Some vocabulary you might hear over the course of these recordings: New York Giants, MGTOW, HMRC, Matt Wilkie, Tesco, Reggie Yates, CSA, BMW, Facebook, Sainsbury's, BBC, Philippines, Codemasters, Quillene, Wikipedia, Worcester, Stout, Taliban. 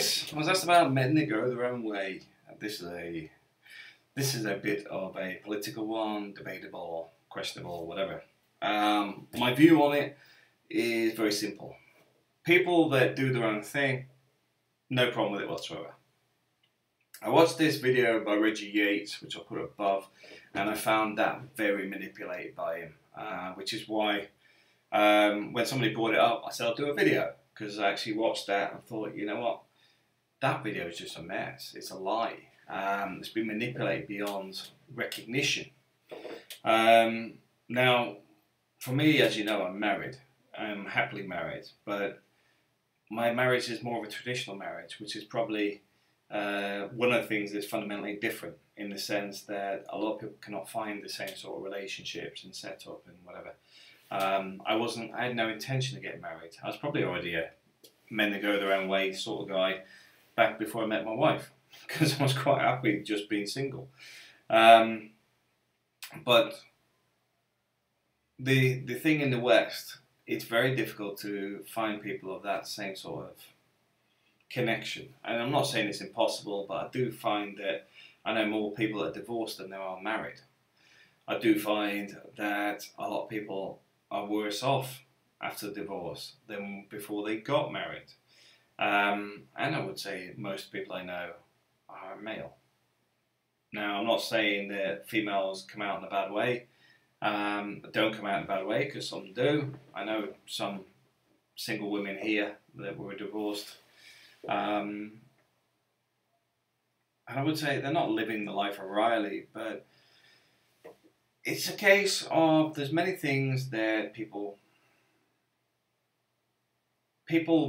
guys, I was asked about men that go their own way. This is a bit of a political one, debatable, questionable, whatever. My view on it is very simple. People that do their own thing, no problem with it whatsoever. I watched this video by Reggie Yates, which I'll put above, and I found that very manipulated by him, which is why when somebody brought it up, I said I'll do a video, because I actually watched that and thought, you know what, that video is just a mess, it's a lie, it's been manipulated beyond recognition. Now, for me, as you know, I'm married, I'm happily married, but my marriage is more of a traditional marriage, which is probably one of the things that's fundamentally different, in the sense that a lot of people cannot find the same sort of relationships and setup and whatever. I had no intention of getting married. I was probably already a men that go their own way sort of guy back before I met my wife, because I was quite happy with just being single. But the thing in the West, it's very difficult to find people of that same sort of connection. And I'm not saying it's impossible, but I do find that I know more people that are divorced than there are married. I do find that a lot of people are worse off after divorce than before they got married. And I would say most people I know are male. Now, I'm not saying that females come out in a bad way. Don't come out in a bad way, because some do. I know some single women here that were divorced. And I would say they're not living the life of Riley, but it's a case of there's many things that people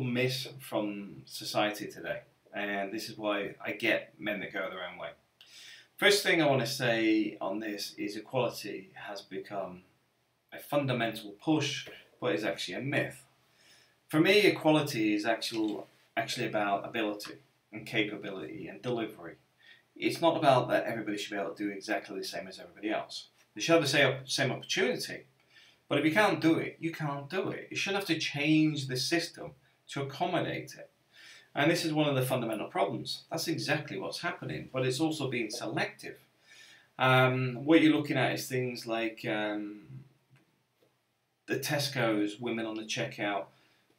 miss from society today, and this is why I get men that go their own way. First thing I want to say on this is equality has become a fundamental push, but is actually a myth. For me, equality is actually about ability and capability and delivery. It's not about that everybody should be able to do exactly the same as everybody else. They should have the same opportunity, but if you can't do it, you can't do it. You shouldn't have to change the system to accommodate it. And this is one of the fundamental problems. That's exactly what's happening, but it's also being selective. What you're looking at is things like the Tesco's women on the checkout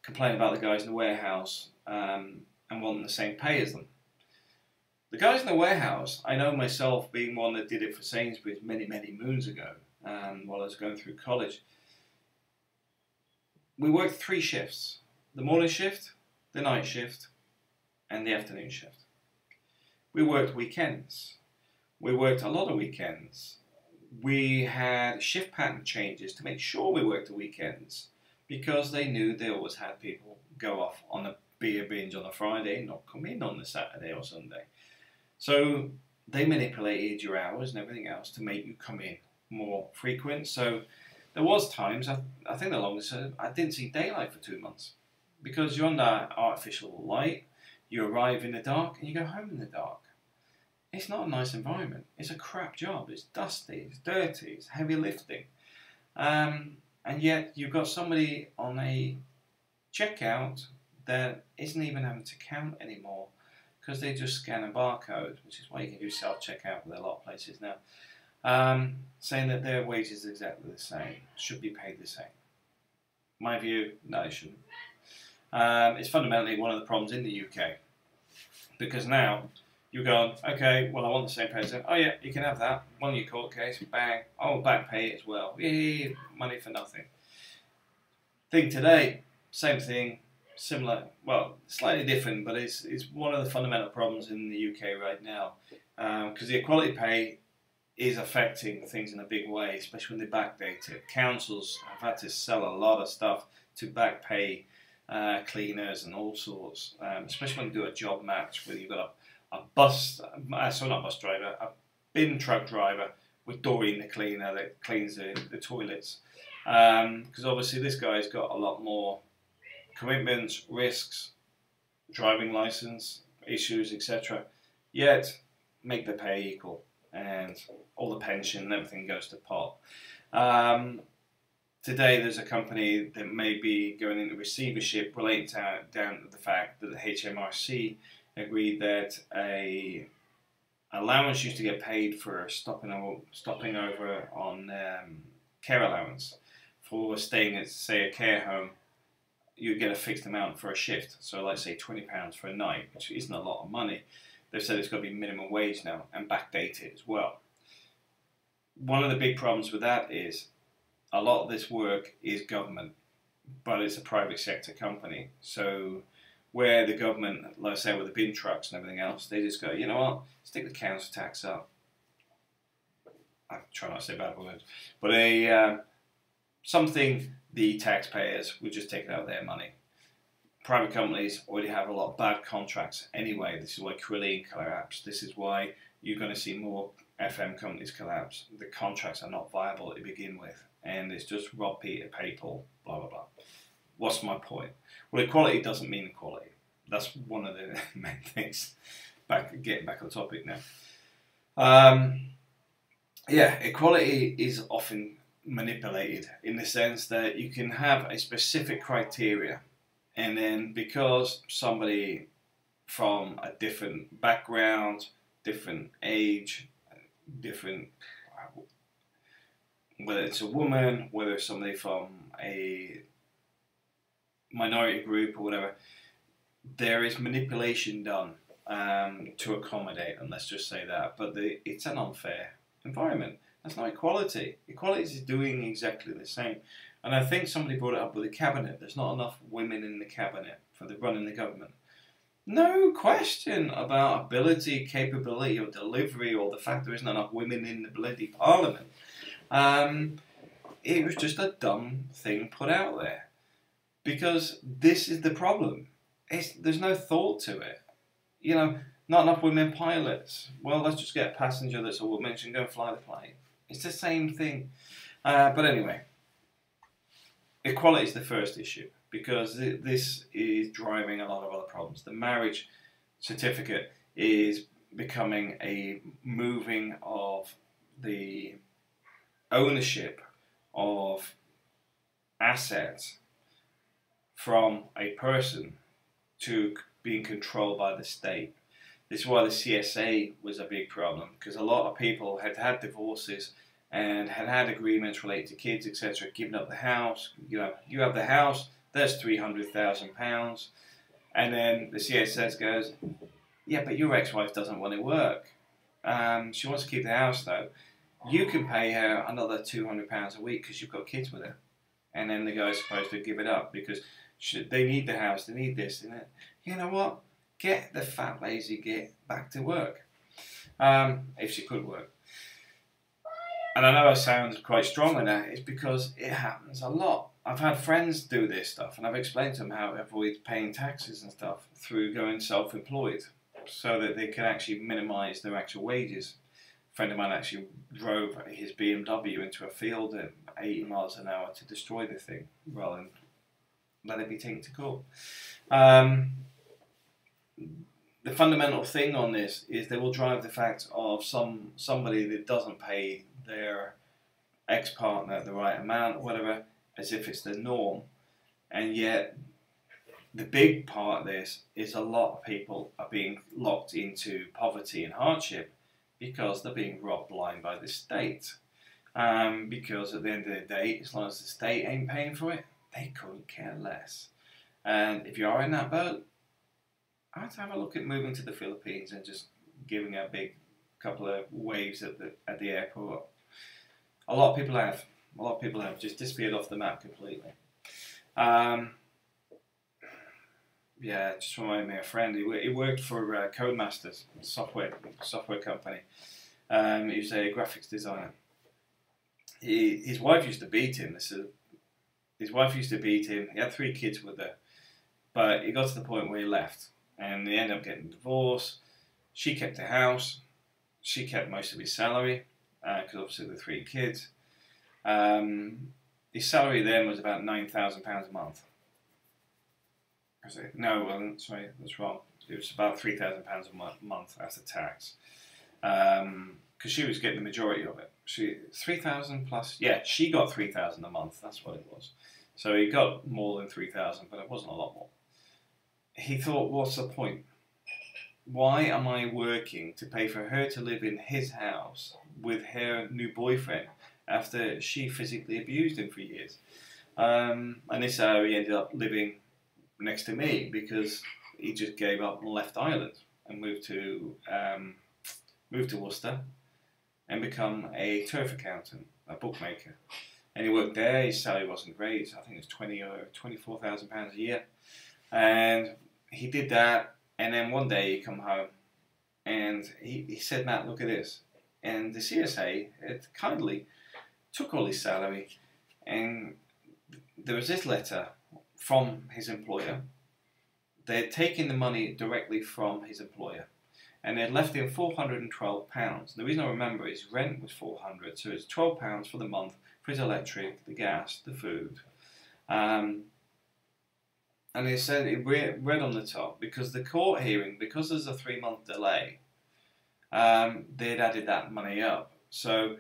complain about the guys in the warehouse and wanting the same pay as them. The guys in the warehouse, I know myself being one that did it for Sainsbury's many, many moons ago while I was going through college. We worked 3 shifts, the morning shift, the night shift and the afternoon shift. We worked weekends. We worked a lot of weekends. We had shift pattern changes to make sure we worked the weekends, because they knew they always had people go off on a beer binge on a Friday and not come in on the Saturday or Sunday. So they manipulated your hours and everything else to make you come in more frequent. So there was times, I think the longest, I didn't see daylight for 2 months, because you're under artificial light, you arrive in the dark and you go home in the dark. It's not a nice environment. It's a crap job. It's dusty, it's dirty, it's heavy lifting. And yet you've got somebody on a checkout that isn't even having to count anymore, because they just scan a barcode, which is why you can do self-checkout with a lot of places now, saying that their wages are exactly the same, should be paid the same. My view, no, they shouldn't. It's fundamentally one of the problems in the UK, because now you're going, okay, well I want the same pay as them. Oh yeah, you can have that, one your court case, bang, oh back pay as well, yay, money for nothing. Thing today, same thing, similar, well, slightly different, but it's one of the fundamental problems in the UK right now, because the equality pay is affecting things in a big way, especially when they backdate it. Councils have had to sell a lot of stuff to back pay cleaners and all sorts, especially when you do a job match where you've got a bin truck driver with Doreen the cleaner that cleans the toilets, because obviously this guy's got a lot more commitments, risks, driving license issues, etc. Yet make the pay equal, and all the pension and everything goes to pot. Today there's a company that may be going into receivership related down to the fact that the HMRC agreed that a allowance used to get paid for stopping over on care allowance. For staying at, say, a care home, you get a fixed amount for a shift. So, like, say, £20 for a night, which isn't a lot of money. They've said it's got to be minimum wage now and backdate it as well. One of the big problems with that is a lot of this work is government, but it's a private sector company. So where the government, like I say, with the bin trucks and everything else, they just go, you know what, stick the council tax up. I try not to say bad words, but something the taxpayers would just take it out of their money. Private companies already have a lot of bad contracts anyway. This is why Quillene collapsed. This is why you're going to see more FM companies collapse. The contracts are not viable to begin with, and it's just rob Peter, pay Paul, blah, blah, blah. What's my point? Well, equality doesn't mean equality. That's one of the main things. Getting back on topic now. Yeah, equality is often manipulated in the sense that you can have a specific criteria, and then because somebody from a different background, different age, different, whether it's a woman, whether it's somebody from a minority group or whatever, there is manipulation done to accommodate, and let's just say that. But it's an unfair environment. That's not equality. Equality is doing exactly the same. And I think somebody brought it up with the cabinet. There's not enough women in the cabinet for the running the government. No question about ability, capability, or delivery, or the fact there isn't enough women in the bloody parliament. It was just a dumb thing put out there. Because this is the problem. There's no thought to it. You know, not enough women pilots. Well, let's just get a passenger that's a woman and go and fly the plane. It's the same thing. But anyway, equality is the first issue, because this is driving a lot of other problems. The marriage certificate is becoming a moving of the ownership of assets from a person to being controlled by the state. This is why the CSA was a big problem, because a lot of people had had divorces and had had agreements related to kids, etc., giving up the house. You know, you have the house, there's £300,000, and then the CSS goes, yeah, but your ex-wife doesn't want to work. She wants to keep the house though. You can pay her another £200 a week because you've got kids with her. And then the guy's supposed to give it up because they need the house, they need this, and that. You know what? Get the fat lazy git back to work. If she could work. And I know I sound quite strong on that. It's because it happens a lot. I've had friends do this stuff, and I've explained to them how to avoid paying taxes and stuff through going self-employed so that they can actually minimise their actual wages. A friend of mine actually drove his BMW into a field at 80 miles an hour to destroy the thing rather than let it be taken to court. The fundamental thing on this is they will drive the fact of somebody that doesn't pay their ex-partner the right amount or whatever as if it's the norm, and yet the big part of this is a lot of people are being locked into poverty and hardship because they're being robbed blind by the state, because at the end of the day, as long as the state ain't paying for it, they couldn't care less. And if you are in that boat, I'd have a look at moving to the Philippines and just giving a big couple of waves at the airport. A lot of people have. A lot of people have just disappeared off the map completely. Yeah, just reminded me of a friend. He worked for Codemasters, a software company. He was a graphics designer. His wife used to beat him. His wife used to beat him. He had 3 kids with her, but it got to the point where he left, and they ended up getting divorced. She kept the house. She kept most of his salary because obviously the 3 kids. His salary then was about £9,000 a month. No, sorry, that's wrong. It was about £3,000 a month after tax, because she was getting the majority of it. She 3,000 plus, yeah, she got 3,000 a month. That's what it was. So he got more than 3,000, but it wasn't a lot more. He thought, what's the point? Why am I working to pay for her to live in his house with her new boyfriend after she physically abused him for years? And this is how he ended up living next to me, because he just gave up and left Ireland and moved to Worcester and become a turf accountant, a bookmaker. And he worked there. His salary wasn't great. I think it was £20,000 or £24,000 a year. And he did that. And then one day he come home, and he said, "Matt, look at this." And the CSA had kindly took all his salary, and there was this letter from his employer. They had taken the money directly from his employer, and they had left him £412. The reason I remember is rent was £400, so it's £12 for the month for his electric, the gas, the food. And it said, it read on the top, because the court hearing, because there's a 3-month delay, they'd added that money up. So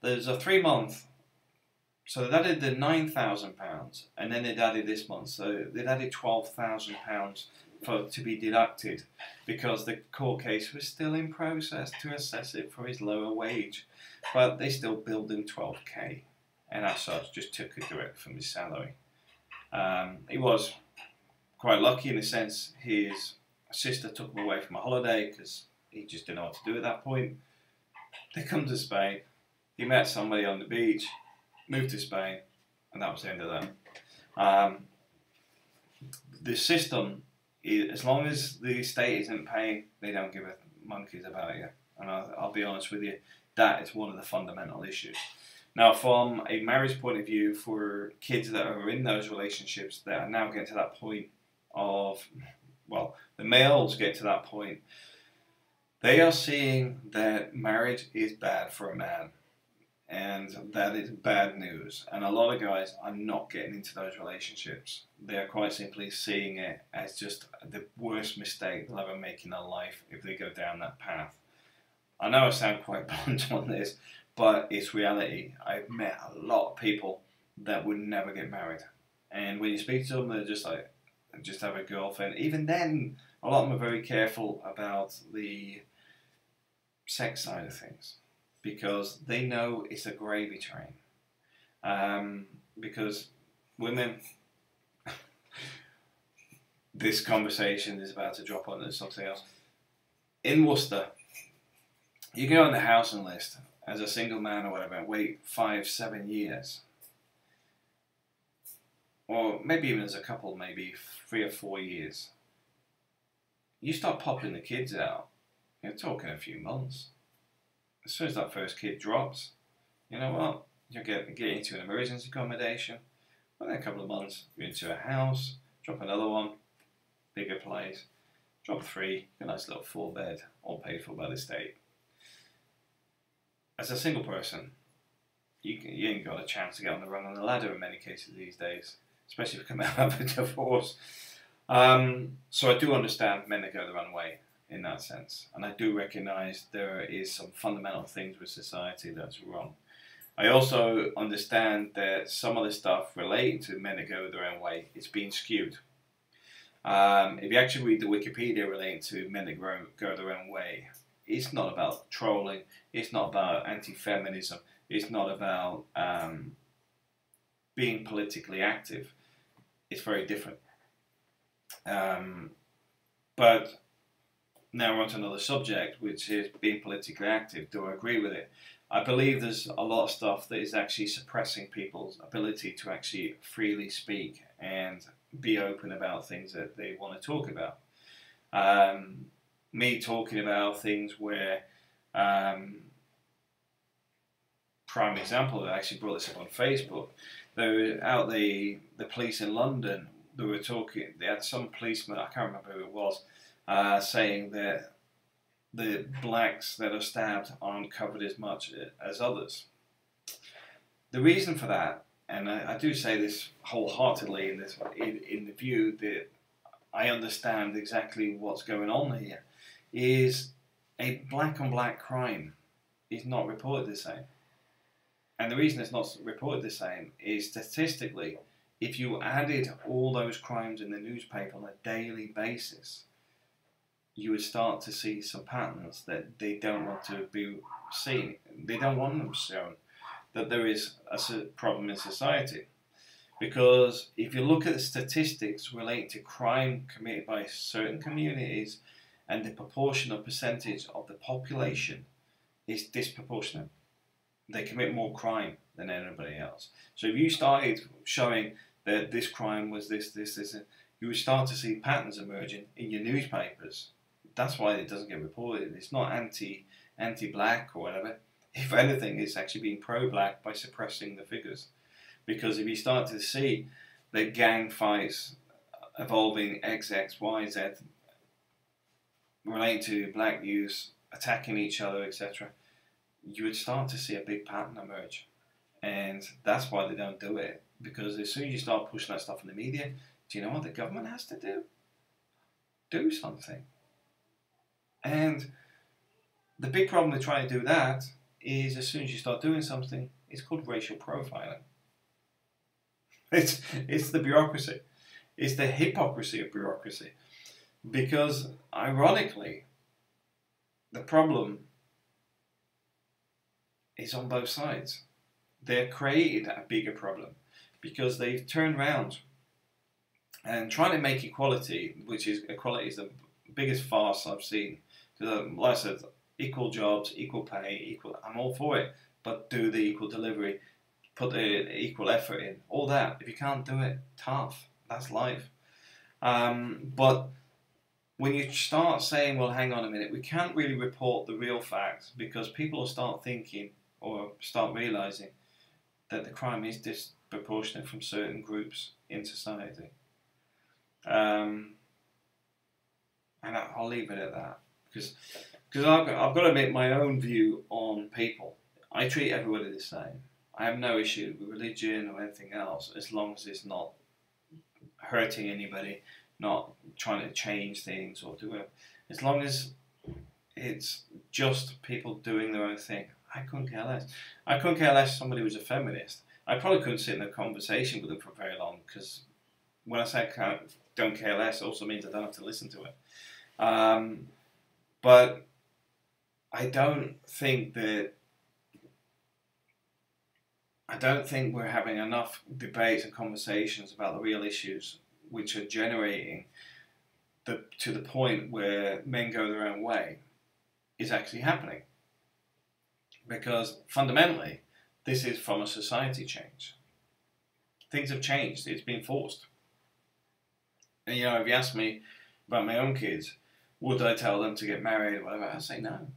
there's a 3-month, so they'd added the £9,000, and then they'd added this month, so they'd added £12,000 to be deducted, because the court case was still in process to assess it for his lower wage, but they still billed him £12K, and as such, just took it direct from his salary. He was quite lucky in the sense his sister took him away from a holiday because he just didn't know what to do at that point. They come to Spain, he met somebody on the beach, moved to Spain, and that was the end of that. The system, as long as the state isn't paying, they don't give a monkeys about you. And I'll be honest with you, that is one of the fundamental issues. Now, from a marriage point of view, for kids that are in those relationships that are now getting to that point of, well, the males get to that point, they are seeing that marriage is bad for a man, and that is bad news. And a lot of guys are not getting into those relationships. They are quite simply seeing it as just the worst mistake they'll ever make in their life if they go down that path. I know I sound quite blunt on this, but it's reality. I've met a lot of people that would never get married, and when you speak to them, they're just like, just have a girlfriend. Even then, a lot of them are very careful about the sex side of things, because they know it's a gravy train. Because women, this conversation is about to drop onto something else. In Worcester, you can go on the housing list as a single man or whatever, wait 5-7 years. Or maybe even as a couple, maybe 3 or 4 years. You start popping the kids out, you're talking a few months. As soon as that first kid drops, you know what? You'll get into an emergency accommodation. Within a couple of months, you're into a house, drop another one, bigger place, drop 3, a nice little 4-bed, all paid for by the state. As a single person, you ain't got a chance to get on the run on the ladder in many cases these days, especially if you come out of a divorce. So I do understand men that go the wrong way in that sense, and I do recognise there is some fundamental things with society that's wrong. I also understand that some of the stuff relating to men that go their own way is being skewed. If you actually read the Wikipedia relating to men that go their own way, it's not about trolling, it's not about anti-feminism, it's not about being politically active. It's very different. But now we're on to another subject, which is being politically active. Do I agree with it? I believe there's a lot of stuff that is actually suppressing people's ability to actually freely speak and be open about things that they want to talk about. Me talking about things where... prime example, I actually brought this up on Facebook. They were out the police in London. They were talking. They had some policeman, I can't remember who it was, saying that the blacks that are stabbed aren't covered as much as others. The reason for that, and I do say this wholeheartedly in the view that I understand exactly what's going on here, is a black-on-black crime is not reported the same. And the reason it's not reported the same is statistically, if you added all those crimes in the newspaper on a daily basis, you would start to see some patterns that they don't want to be seen. They don't want them shown, that there is a problem in society. Because if you look at the statistics relating to crime committed by certain communities, and the proportional percentage of the population is disproportionate. They commit more crime than anybody else. So if you started showing that this crime was this, this, this, you would start to see patterns emerging in your newspapers. That's why it doesn't get reported. It's not anti-black or whatever. If anything, it's actually being pro-black by suppressing the figures. Because if you start to see the gang fights evolving X, X, Y, Z, relating to black youths attacking each other, etc., you would start to see a big pattern emerge. And that's why they don't do it. Because as soon as you start pushing that stuff in the media, do you know what the government has to do? Do something. And the big problem with trying to do that is, as soon as you start doing something, it's called racial profiling. It's the bureaucracy. It's the hypocrisy of bureaucracy. Because, ironically, the problem is on both sides. They've created a bigger problem because they've turned around and trying to make equality, which is equality is the biggest farce I've seen. Because, like I said, equal jobs, equal pay, equal, I'm all for it, but do the equal delivery, put the equal effort in, all that. If you can't do it, tough, that's life. But when you start saying, well, hang on a minute, we can't really report the real facts because people will start thinking or start realizing that the crime is disproportionate from certain groups in society. And I'll leave it at that, because I've got to admit my own view on people. I treat everybody the same. I have no issue with religion or anything else, as long as it's not hurting anybody, not trying to change things or do whatever. As long as it's just people doing their own thing, I couldn't care less. I couldn't care less if somebody was a feminist. I probably couldn't sit in a conversation with them for very long, because when I say I don't care less, it also means I don't have to listen to it. But I don't think that... I don't think we're having enough debates and conversations about the real issues which are generating to the point where men go their own way is actually happening. Because fundamentally, this is from a society change. Things have changed. It's been forced. And, you know, if you ask me about my own kids, would I tell them to get married or whatever, I'd say no.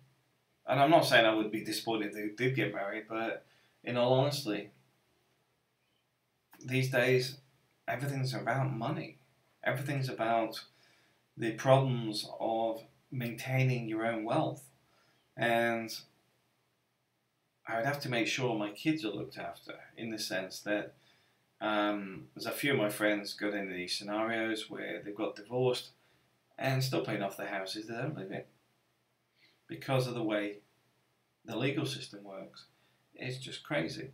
And I'm not saying I would be disappointed if they did get married, but in all honesty, these days, everything's about money. Everything's about the problems of maintaining your own wealth. And I would have to make sure my kids are looked after, in the sense that there's a few of my friends got into these scenarios where they've got divorced and still paying off their houses they don't live in. Because of the way the legal system works, it's just crazy.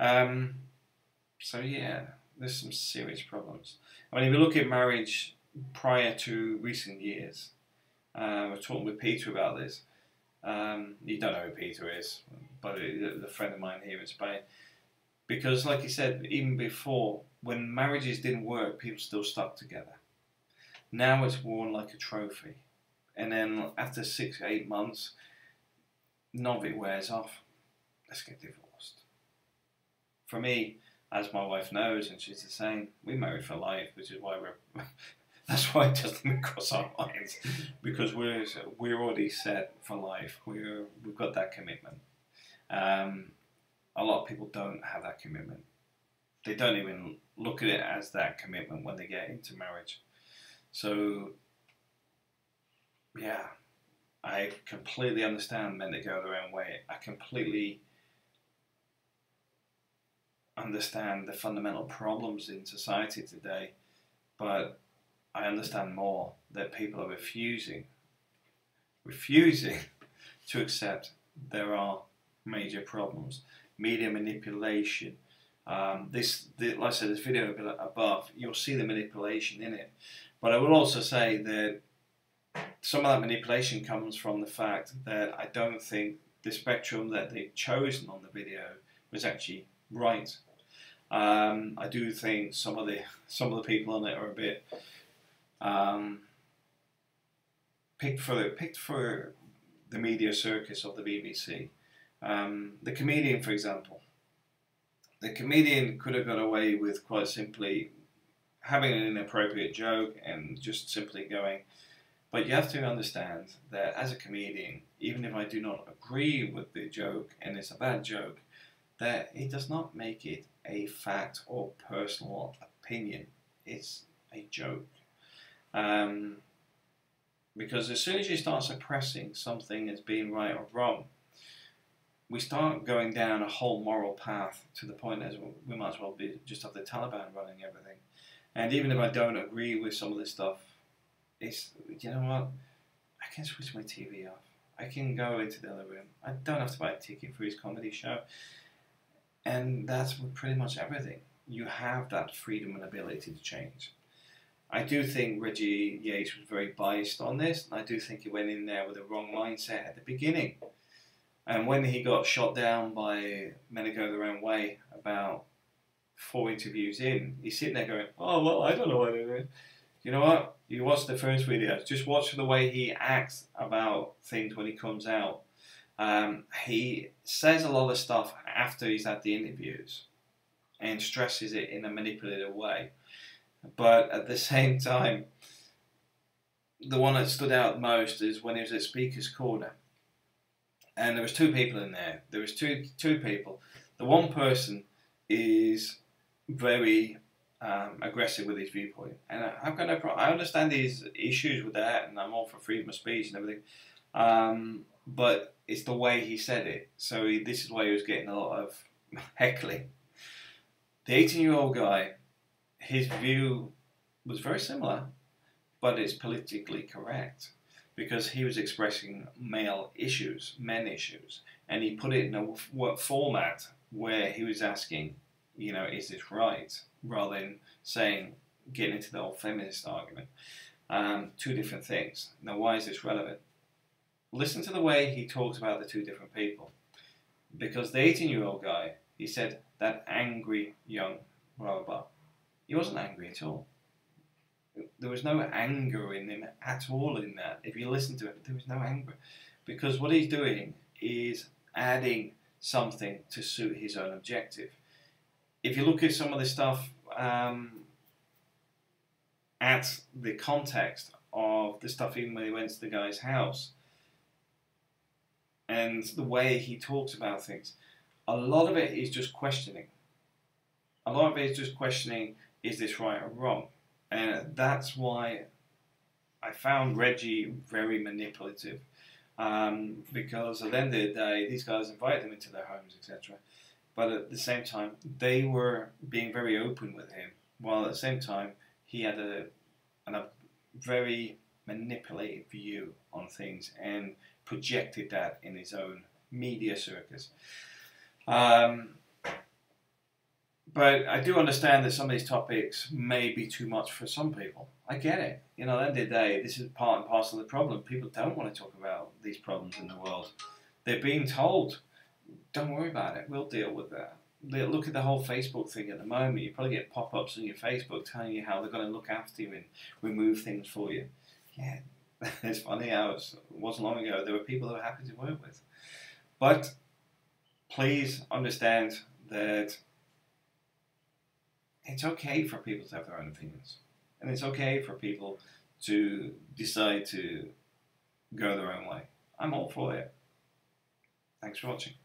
So yeah, there's some serious problems. I mean, if you look at marriage prior to recent years, I was talking with Peter about this. You don't know who Peter is, but he's a friend of mine here in Spain. Because like he said, even before, when marriages didn't work, people still stuck together. Now it's worn like a trophy. And then after 6 or 8 months, none of it wears off. Let's get divorced. For me, as my wife knows, and she's the same, we married for life, which is why we're... that's why it doesn't cross our minds. Because we're already set for life. We've got that commitment. A lot of people don't have that commitment. They don't even look at it as that commitment when they get into marriage. So, yeah. I completely understand men that go their own way. I completely understand the fundamental problems in society today, but I understand more that people are refusing to accept there are major problems. Media manipulation. Like I said, this video above, you'll see the manipulation in it. But I will also say that some of that manipulation comes from the fact that I don't think the spectrum that they've chosen on the video was actually right. I do think some of the people on it are a bit picked for the media circus of the BBC. The comedian, for example, the comedian could have got away with quite simply having an inappropriate joke and just simply going. But you have to understand that as a comedian, even if I do not agree with the joke and it's a bad joke, that it does not make it a fact or personal opinion. It's a joke. Because as soon as you start suppressing something as being right or wrong, we start going down a whole moral path to the point as we might as well be just have the Taliban running everything. And even if I don't agree with some of this stuff, it's, you know what, I can switch my TV off. I can go into the other room. I don't have to buy a ticket for his comedy show. And that's with pretty much everything. You have that freedom and ability to change. I do think Reggie Yates was very biased on this, and I do think he went in there with a wrong mindset at the beginning. And when he got shot down by Men Go Their Own Way about 4 interviews in, he's sitting there going, oh, well, I don't know what it is. You know what? You watch the first video. Just watch the way he acts about things when he comes out. He says a lot of stuff after he's had the interviews and stresses it in a manipulative way. But at the same time, the one that stood out most is when he was at Speaker's Corner. And there was 2 people in there. There was two people. The one person is very aggressive with his viewpoint. And I've got no problem. I understand these issues with that, and I'm all for freedom of speech and everything. But it's the way he said it. So this is why he was getting a lot of heckling. The 18-year-old guy, his view was very similar, but it's politically correct because he was expressing male issues, men issues, and he put it in a format where he was asking, you know, is this right? Rather than saying, getting into the old feminist argument. 2 different things. Now, why is this relevant? Listen to the way he talks about the 2 different people. Because the 18-year-old guy, he said, that angry young blah, blah. He wasn't angry at all. There was no anger in him at all in that. If you listen to it, there was no anger. Because what he's doing is adding something to suit his own objective. If you look at some of the stuff at the context of the stuff even when he went to the guy's house and the way he talks about things, a lot of it is just questioning. A lot of it is just questioning, is this right or wrong? And that's why I found Reggie very manipulative. Because at the end of the day, these guys invited him into their homes, etc. But at the same time, they were being very open with him. While at the same time, he had a very manipulative view on things and projected that in his own media circus. But I do understand that some of these topics may be too much for some people. I get it. You know, at the end of the day, this is part and parcel of the problem. People don't want to talk about these problems in the world. They're being told, don't worry about it, we'll deal with that. Look at the whole Facebook thing at the moment. You probably get pop-ups on your Facebook telling you how they're going to look after you and remove things for you. Yeah, it's funny how it wasn't long ago. There were people that were happy to work with. But please understand that it's okay for people to have their own opinions. And it's okay for people to decide to go their own way. I'm all for it. Thanks for watching.